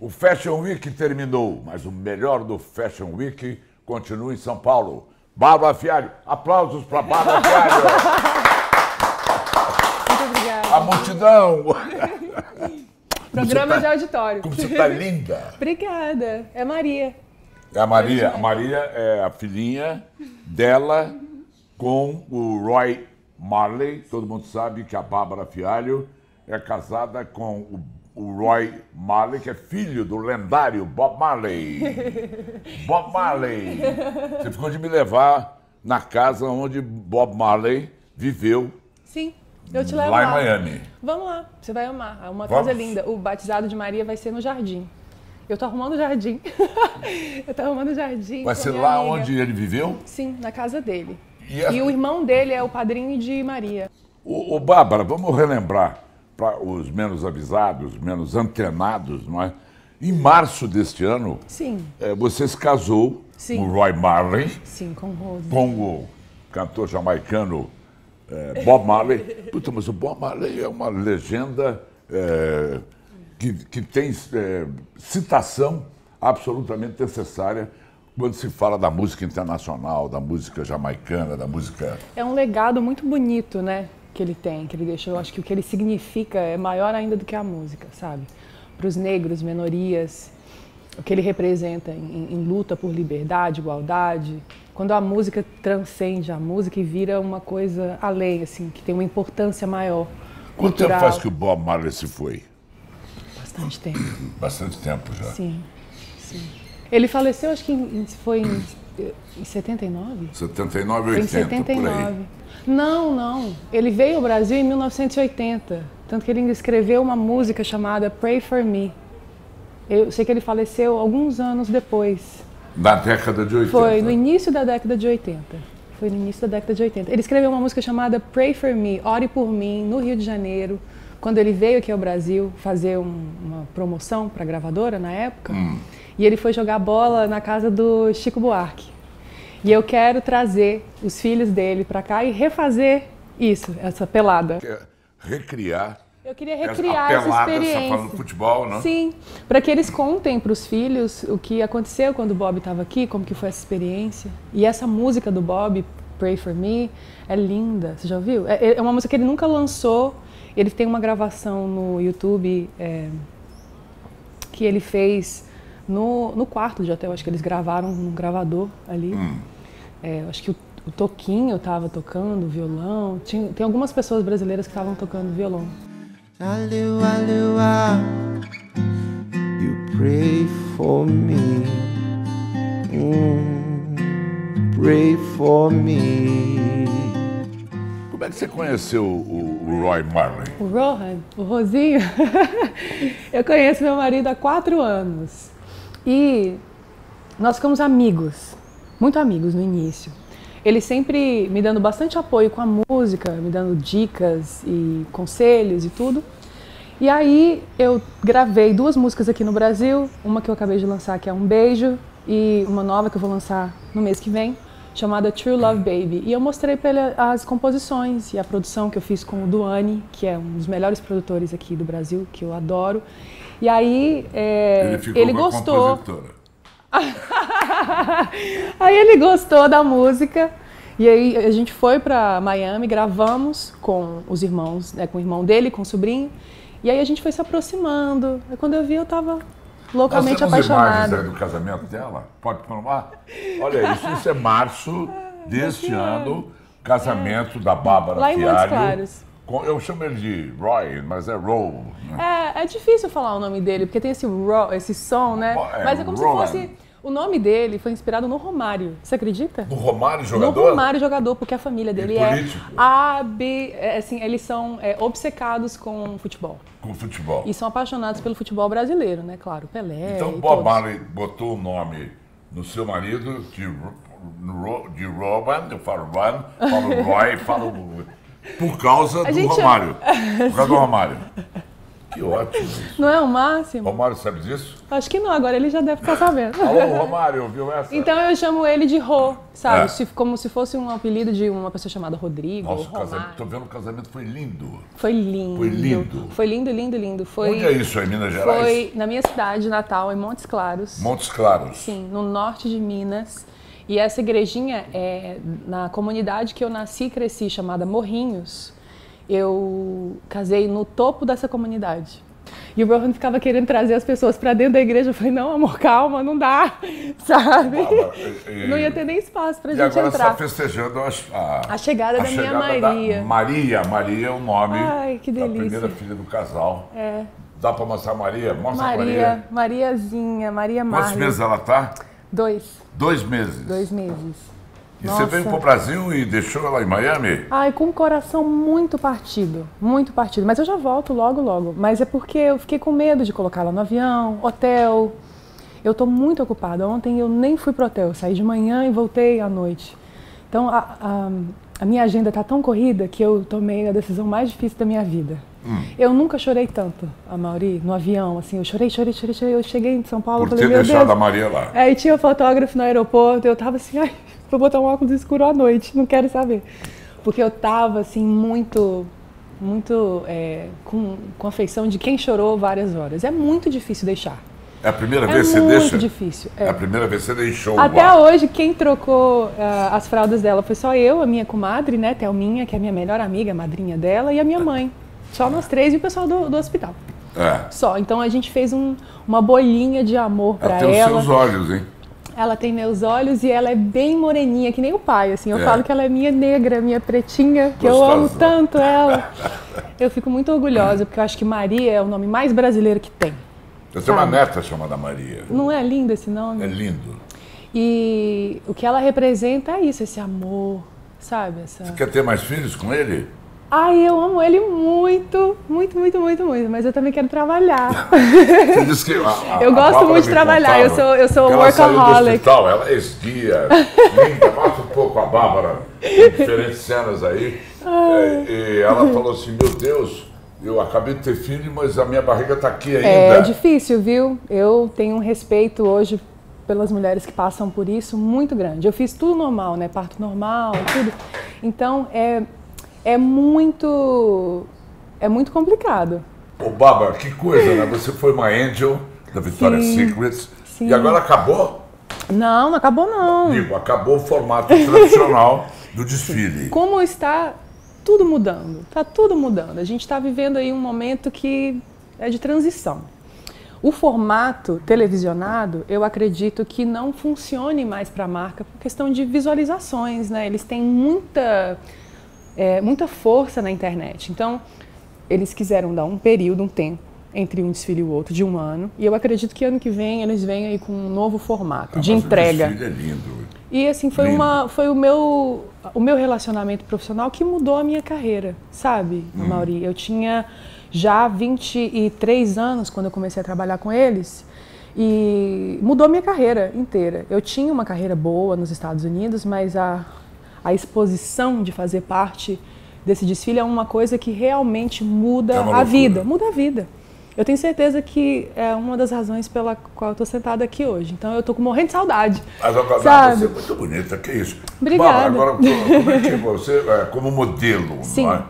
O Fashion Week terminou, mas o melhor do Fashion Week continua em São Paulo. Bárbara Fialho, aplausos para Bárbara Fialho. Muito obrigada. A multidão. Programa de auditório. Como você está linda. Obrigada. É a Maria. É a Maria. A Maria é a filhinha dela com o Roy Marley. Todo mundo sabe que a Bárbara Fialho é casada com o Roy Marley, que é filho do lendário Bob Marley. Bob Marley. Você ficou de me levar na casa onde Bob Marley viveu. Sim. Eu te levo lá em Miami. Vamos lá, você vai amar. É uma coisa linda. O batizado de Maria vai ser no jardim. Eu tô arrumando o jardim. Eu tô arrumando o jardim. Vai ser lá onde ele viveu? Sim, na casa dele. E o irmão dele é o padrinho de Maria. Ô, Bárbara, vamos relembrar para os menos avisados, menos antenados, não é? Em março deste ano, sim, você se casou com o Roy Marley. Sim, com o Rose. Com o cantor jamaicano. Bob Marley. Puta, mas o Bob Marley é uma legenda que tem citação absolutamente necessária quando se fala da música internacional, da música jamaicana, da música... É um legado muito bonito, né, que ele tem, que ele deixou. Eu acho que o que ele significa é maior ainda do que a música, sabe? Para os negros, minorias, o que ele representa em luta por liberdade, igualdade... Quando a música transcende a música e vira uma coisa além, assim, que tem uma importância maior. Quanto tempo faz que o Bob Marley se foi? Bastante tempo. Bastante tempo já. Sim, sim. Ele faleceu, acho que foi em 79? 79, 80, em 79. Por aí. Não, não. Ele veio ao Brasil em 1980. Tanto que ele ainda escreveu uma música chamada Pray For Me. Eu sei que ele faleceu alguns anos depois. Na década de 80? Foi, no início da década de 80. Foi no início da década de 80. Ele escreveu uma música chamada Pray For Me, Ore Por Mim, no Rio de Janeiro. Quando ele veio aqui ao Brasil fazer uma promoção para a gravadora, na época, e ele foi jogar bola na casa do Chico Buarque. E eu quero trazer os filhos dele para cá e refazer isso, essa pelada. Recriar. Eu queria recriar essa experiência. Você falando do futebol, né? Sim, para que eles contem para os filhos o que aconteceu quando o Bob estava aqui, como que foi essa experiência. E essa música do Bob, Pray For Me, é linda, você já ouviu? É uma música que ele nunca lançou, ele tem uma gravação no YouTube que ele fez no quarto de hotel, acho que eles gravaram num gravador ali. Acho que o Toquinho estava tocando violão, tem algumas pessoas brasileiras que estavam tocando violão. Aleluia, aleluia, you pray for me, pray for me. Como é que você conheceu o Roy Marley? O Rohan, o Rosinho? Eu conheço meu marido há 4 anos e nós ficamos amigos, muito amigos no início. Ele sempre me dando bastante apoio com a música, me dando dicas e conselhos e tudo. E aí eu gravei 2 músicas aqui no Brasil, uma que eu acabei de lançar, que é Um Beijo, e uma nova que eu vou lançar no mês que vem, chamada True Love Baby. E eu mostrei para ele as composições e a produção que eu fiz com o Duane, que é um dos melhores produtores aqui do Brasil, que eu adoro. E aí ele gostou. Compositora. Aí ele gostou da música e aí a gente foi para Miami, gravamos com os irmãos, né, com o irmão dele, com o sobrinho, e aí a gente foi se aproximando. Aí quando eu vi, eu tava loucamente apaixonada. Imagens do casamento dela? Pode provar? Olha isso, isso é março deste ano, casamento da Bárbara Fialho. Lá em Montes Claros. Eu chamo ele de Roy, mas é Roll. Né? É difícil falar o nome dele, porque tem esse Roll, esse som, né? Mas é como Rohan. Se fosse... O nome dele foi inspirado no Romário, você acredita? No Romário jogador? No Romário jogador, porque a família dele assim, eles são obcecados com futebol. Com futebol. E são apaixonados pelo futebol brasileiro, né? Claro, Pelé. Então o Bob Marley botou o nome no seu marido de Rohan, eu falo Rohan, falo Roy, falo... Por causa do Romário. Por causa do Romário. Que ótimo. Isso. Não é o máximo? Romário sabe disso? Acho que não, agora ele já deve estar sabendo. Alô, Romário, ouviu essa? Então eu chamo ele de Rô, sabe? É. Como se fosse um apelido de uma pessoa chamada Rodrigo. Nossa, casamento, tô vendo, o casamento foi lindo. Foi lindo. Foi lindo. Foi lindo, lindo, lindo. Foi, onde é isso, em Minas Gerais? Foi na minha cidade natal, em Montes Claros. Montes Claros. Sim, no norte de Minas. E essa igrejinha é na comunidade que eu nasci e cresci, chamada Morrinhos. Eu casei no topo dessa comunidade. E o Rohan ficava querendo trazer as pessoas para dentro da igreja. Eu falei, não, amor, calma, não dá, sabe? Não ia ter nem espaço para a gente entrar. E agora está festejando a chegada da minha Maria. Maria é o nome. Ai, que delícia. Da primeira filha do casal. É. Dá para mostrar a Maria? Mostra a Maria. Mariazinha, Maria Marley. Quantos meses ela está? 2. 2 meses? 2 meses. E nossa, você veio para o Brasil e deixou ela em Miami? Ai, com o coração muito partido, muito partido. Mas eu já volto logo, logo. Mas é porque eu fiquei com medo de colocar ela no avião, hotel. Eu estou muito ocupada. Ontem eu nem fui pro hotel. Eu saí de manhã e voltei à noite. Então a minha agenda está tão corrida que eu tomei a decisão mais difícil da minha vida. Eu nunca chorei tanto, Amaury, no avião, assim, eu chorei, eu cheguei em São Paulo... Por ter deixado a Maria lá. Aí tinha um fotógrafo no aeroporto, eu tava assim, ai, vou botar um óculos escuro à noite, não quero saber. Porque eu tava, assim, muito com afeição de quem chorou várias horas. É muito difícil deixar. É a primeira vez que você deixa? É muito difícil. É a primeira vez que você deixou. Até hoje, quem trocou as fraldas dela foi só eu, a minha comadre, né, Thelminha, que é a minha melhor amiga, a madrinha dela, e a minha mãe. Só nós três e o pessoal do hospital. É. Só. Então a gente fez uma bolinha de amor pra ela. Ela tem os seus olhos, hein? Ela tem meus olhos e ela é bem moreninha, que nem o pai, assim. Eu falo que ela é minha negra, minha pretinha, que gostosa. Eu amo tanto ela. Eu fico muito orgulhosa, porque eu acho que Maria é o nome mais brasileiro que tem. Eu tenho uma neta chamada Maria. Não é lindo esse nome? É lindo. E o que ela representa é isso, esse amor, sabe? Você quer ter mais filhos com ele? Ai, eu amo ele muito, mas eu também quero trabalhar. Você disse que eu gosto muito de trabalhar, eu sou workaholic. Ela esguia, linda, mostra um pouco a Bárbara, em diferentes cenas aí, e ela falou assim, meu Deus, eu acabei de ter filho, mas a minha barriga está aqui ainda. É difícil, viu? Eu tenho um respeito hoje pelas mulheres que passam por isso muito grande. Eu fiz tudo normal, né, parto normal, tudo, então é muito complicado. Ô, Bárbara, que coisa, né? Você foi uma angel da Victoria's Secrets. Sim. E agora acabou? Não, não acabou não. Digo, acabou o formato tradicional do desfile. Sim. Como está tudo mudando, está tudo mudando. A gente está vivendo aí um momento que é de transição. O formato televisionado, eu acredito que não funcione mais para a marca por questão de visualizações, né? Eles têm muita força na internet. Então, eles quiseram dar um tempo entre um desfile e o outro, de 1 ano. E eu acredito que ano que vem eles vêm aí com um novo formato de entrega. O desfile é lindo. E assim, foi, o meu relacionamento profissional que mudou a minha carreira, sabe, Amaury? Eu tinha já 23 anos quando eu comecei a trabalhar com eles. E mudou a minha carreira inteira. Eu tinha uma carreira boa nos Estados Unidos, mas a exposição de fazer parte desse desfile é uma coisa que realmente muda a vida. Muda a vida. Eu tenho certeza que é uma das razões pela qual eu estou sentada aqui hoje. Então eu estou morrendo de saudade. Mas sabe? Você é muito bonita, que isso. Obrigada. Bárbara, agora, como é que você, como modelo, sim, não é?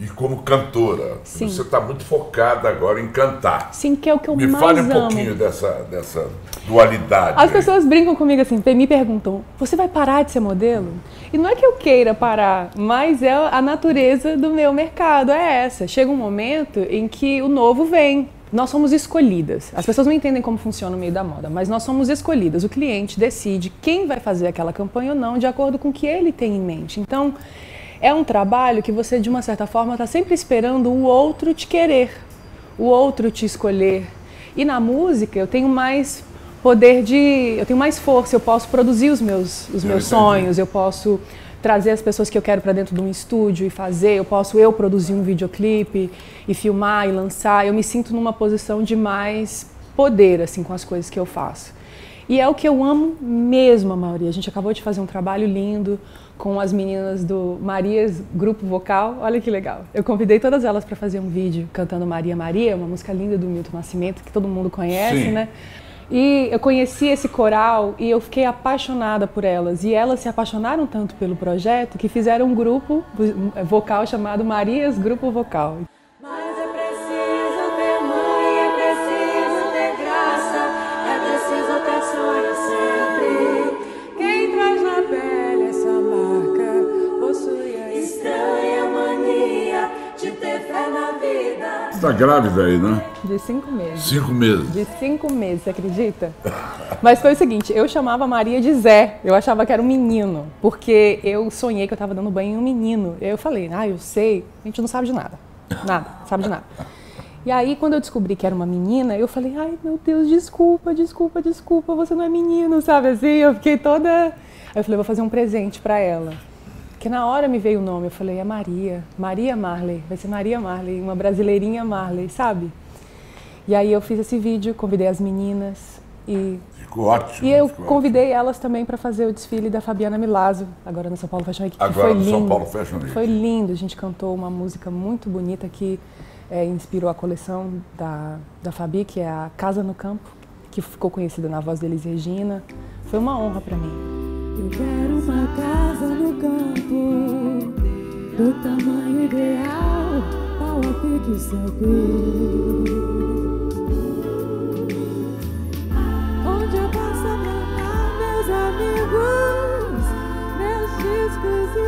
E como cantora, sim, você está muito focada agora em cantar. Sim, que é o que eu mais amo. Me fale um pouquinho dessa dualidade. As pessoas brincam comigo assim, me perguntam, você vai parar de ser modelo? E não é que eu queira parar, mas é a natureza do meu mercado, é essa. Chega um momento em que o novo vem. Nós somos escolhidas. As pessoas não entendem como funciona o meio da moda, mas nós somos escolhidas. O cliente decide quem vai fazer aquela campanha ou não, de acordo com o que ele tem em mente. Então, é um trabalho que você, de uma certa forma, está sempre esperando o outro te querer, o outro te escolher. E na música eu tenho mais poder eu tenho mais força, eu posso produzir os meus sonhos, eu posso trazer as pessoas que eu quero para dentro de um estúdio e fazer, eu posso produzir um videoclipe e filmar e lançar. Eu me sinto numa posição de mais poder, assim, com as coisas que eu faço. E é o que eu amo mesmo, Amaury. A gente acabou de fazer um trabalho lindo com as meninas do Marias Grupo Vocal. Olha que legal. Eu convidei todas elas para fazer um vídeo cantando Maria Maria, uma música linda do Milton Nascimento, que todo mundo conhece, sim, né? E eu conheci esse coral e eu fiquei apaixonada por elas. E elas se apaixonaram tanto pelo projeto que fizeram um grupo vocal chamado Marias Grupo Vocal. Está grávida aí, né? De 5 meses. 5 meses. De 5 meses, você acredita? Mas foi o seguinte, eu chamava a Maria de Zé, eu achava que era um menino, porque eu sonhei que eu estava dando banho em um menino. Eu falei, ah, eu sei, a gente não sabe de nada, nada, sabe de nada. E aí, quando eu descobri que era uma menina, eu falei, ai, meu Deus, desculpa, desculpa, desculpa, você não é menino, sabe assim? Eu fiquei toda... Aí eu falei, vou fazer um presente para ela. Porque na hora me veio o nome, eu falei, é Maria, Maria Marley, vai ser Maria Marley, uma brasileirinha Marley, sabe? E aí eu fiz esse vídeo, convidei as meninas e... Ficou ótimo. E eu convidei elas também para fazer o desfile da Fabiana Milazzo, agora no São Paulo Fashion Week. Agora no São Paulo Fashion Week. Foi lindo, a gente cantou uma música muito bonita que inspirou a coleção da Fabi, que é a Casa no Campo, que ficou conhecida na voz da Elis Regina. Foi uma honra para mim. Eu quero uma casa no campo, do tamanho ideal, ao alto do céu brilho, onde eu possa plantar meus amigos, meus discos e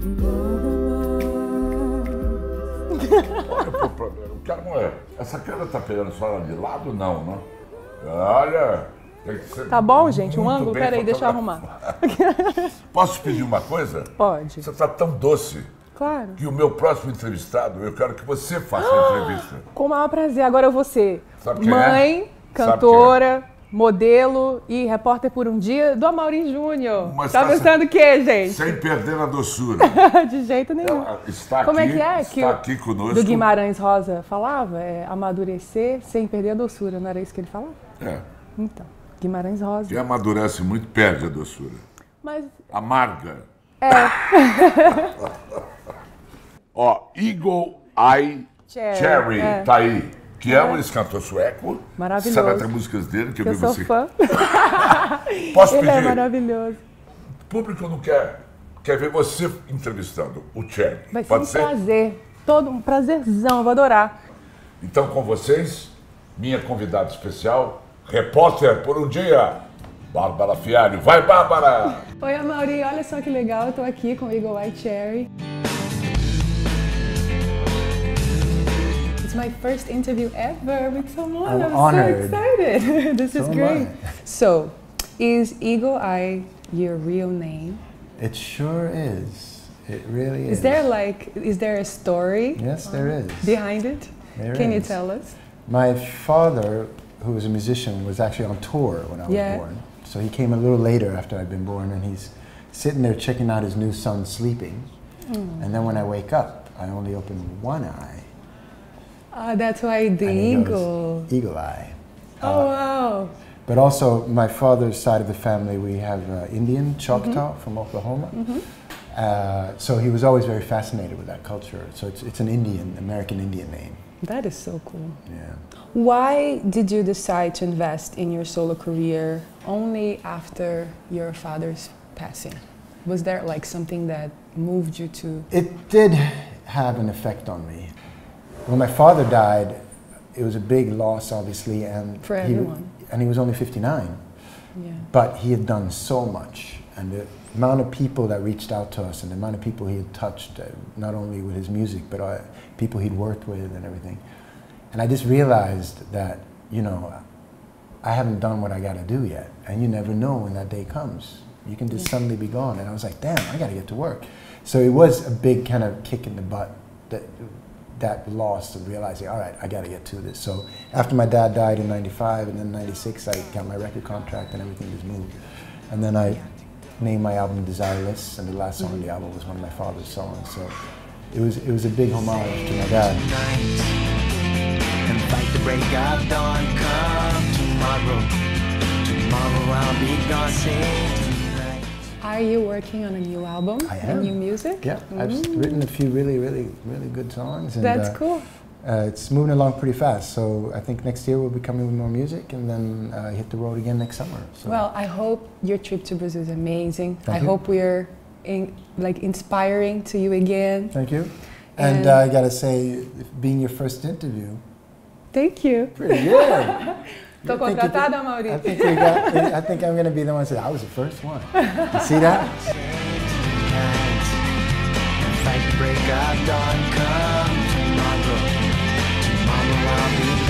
livros, e nada mais. O cara não é. Essa câmera tá pegando só de lado, não, né? Olha! Tá bom, gente? Um ângulo? Peraí, deixa eu arrumar. Posso pedir uma coisa? Pode. Você tá tão doce. Claro. Que o meu próximo entrevistado, eu quero que você faça a entrevista. Com o maior prazer. Agora eu vou ser mãe, cantora, modelo e repórter por um dia do Amaury Jr. Mas tá pensando o quê, gente? Sem perder a doçura. De jeito nenhum. Ela está como aqui, é que é? Está que aqui conosco. Do Guimarães Rosa falava? É, amadurecer sem perder a doçura. Não era isso que ele falava? É. Então. Guimarães Rosa. Que amadurece muito, perde a doçura. Mas... Amarga. É. Ó, Eagle Eye Cherry tá aí. Que é um ex-cantor sueco. Maravilhoso. Sabe até músicas dele, que eu vi você. Eu sou fã. Posso pedir? Ele é maravilhoso. O público não quer ver você entrevistando o Cherry. Vai ser prazer. Todo um prazerzão, eu vou adorar. Então, com vocês, minha convidada especial... Repórter por um dia, Bárbara Fialho. Vai, Bárbara! Oi, Amaury, olha só que legal, eu tô aqui com o Eagle Eye Cherry. It's my first interview ever with someone. I'm so excited. This is great. So, is Eagle Eye your real name? It sure is. It really is. Is there a story? Yes, there is. Behind it? Can you tell us? My father, who was a musician, was actually on tour when I was born. So he came a little later after I'd been born, and he's sitting there checking out his new son sleeping. Mm. And then when I wake up, I only open one eye. That's why the eagle. Goes, Eagle Eye. Oh, wow. But also, my father's side of the family, we have Indian, Choctaw, from Oklahoma. So he was always very fascinated with that culture. So it's an Indian, American Indian name. That is so cool. Yeah. Why did you decide to invest in your solo career only after your father's passing? Was there like something that moved you to? It did have an effect on me. When my father died, it was a big loss, obviously, and for everyone. He was only 59. Yeah. But he had done so much, and the amount of people that reached out to us and the amount of people he had touched, not only with his music, but people he'd worked with and everything. And I just realized that, you know, I haven't done what I gotta do yet. And you never know when that day comes. You can just suddenly be gone. And I was like, damn, I gotta get to work. So it was a big kind of kick in the butt, that loss of realizing, all right, I gotta get to this. So after my dad died in 95 and then 96, I got my record contract and everything just moved. And then I named my album Desireless, and the last song on the album was one of my father's songs. So it was a big homage to my dad. Tonight, and fight the break of dawn, come tomorrow. tomorrow. Tomorrow I'll be gone, sing tonight. Are you working on a new album? I am. New music? Yeah, I've written a few really good songs. And, that's cool. It's moving along pretty fast, so I think next year we'll be coming with more music, and then hit the road again next summer. So. Well, I hope your trip to Brazil is amazing. Thank you. I hope we're inspiring to you again. Thank you. And I gotta say, being your first interview. Thank you. Pretty good. Tô contratada, Amaury. I think I'm gonna be the one to say I was the first one. You see that? I'll be